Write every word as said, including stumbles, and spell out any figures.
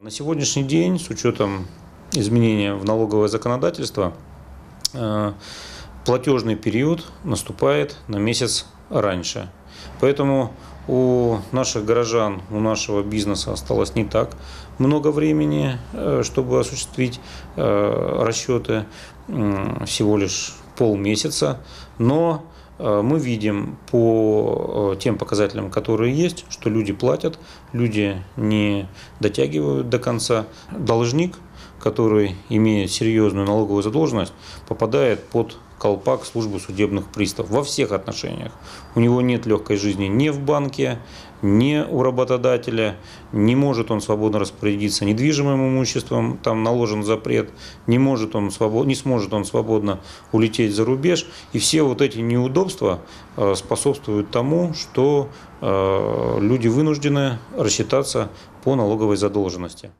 На сегодняшний день, с учетом изменения в налоговое законодательство, платежный период наступает на месяц раньше. Поэтому у наших горожан, у нашего бизнеса осталось не так много времени, чтобы осуществить расчеты, всего лишь полмесяца. Но мы видим по тем показателям, которые есть, что люди платят, люди не дотягивают до конца. Должник, который имеет серьезную налоговую задолженность, попадает под колпак службы судебных приставов во всех отношениях. У него нет легкой жизни ни в банке, ни у работодателя, не может он свободно распорядиться недвижимым имуществом, там наложен запрет, не, может он свобод... не сможет он свободно улететь за рубеж. И все вот эти неудобства способствуют тому, что люди вынуждены рассчитаться по налоговой задолженности.